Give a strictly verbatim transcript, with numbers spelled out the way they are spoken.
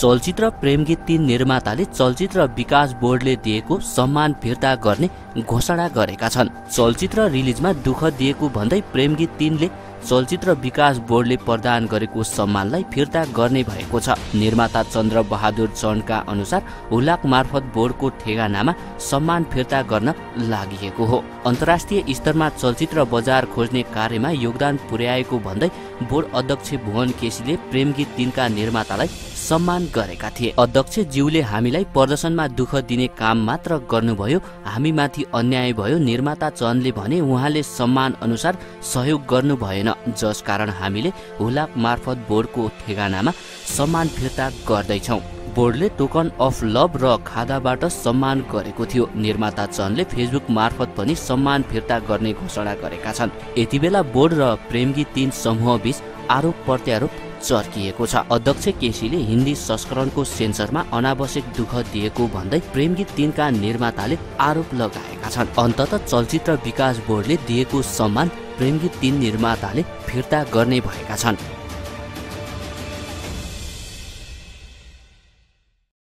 चलचित्र प्रेमगीत तीन निर्माताले चलचित्र विकास बोर्डले दिएको सम्मान फिर्ता गर्ने घोषणा गरेका छन्। चलचित्र रिलिजमा दुःख दिएको भन्दै प्रेमगीत तीनले चलचित्र विकास बोर्डले प्रदान गरेको सम्मानलाई फिर्ता गर्ने भएको छ। निर्माता चन्द्र बहादुर खड्का अनुसार हुलाक मार्फत बोर्डको ठेगानामा सम्मान फिर्ता गर्न लागिएको हो। अन्तर्राष्ट्रिय स्तरमा चलचित्र बजार खोज्ने कार्यमा योगदान पुर्याएको भन्दै बोर्ड अध्यक्ष भुवन केसीले प्रेमगीत तीनका निर्मातालाई सम्मान गरेका थिए। अध्यक्ष ज्यूले हामीलाई प्रदर्शनमा दुःख दिने काम मात्र गर्नुभयो, हामीमाथि अन्याय भयो। निर्माता चन्दले भने उहाँले सम्मान अनुसार सहयोग गर्नु भएन, जस कारण हामीले हुलाक मार्फत बोर्डको ठेगानामा सम्मान फिर्ता गर्दैछौँ। बोर्डले टोकन अफ लभ र खादाबाट सम्मान गरेको थियो। निर्माता चन्दले फेसबुक मार्फत पनि सम्मान फिर्ता गर्ने घोषणा गरेका छन्। यति बेला बोर्ड र प्रेमगीत तीन समूहबीच आरोप प्रत्यारोप चर्किएको छ। अध्यक्ष केसीले हिन्दी संस्करणको सेन्सरमा अनावश्यक दुःख दिएको भन्दै प्रेमगीत तीनका निर्माताले आरोप लगाएका छन्। अन्ततः चलचित्र विकास बोर्डले दिएको सम्मान प्रेमगीत तीन निर्माताले फिर्ता गर्ने भएका छन्।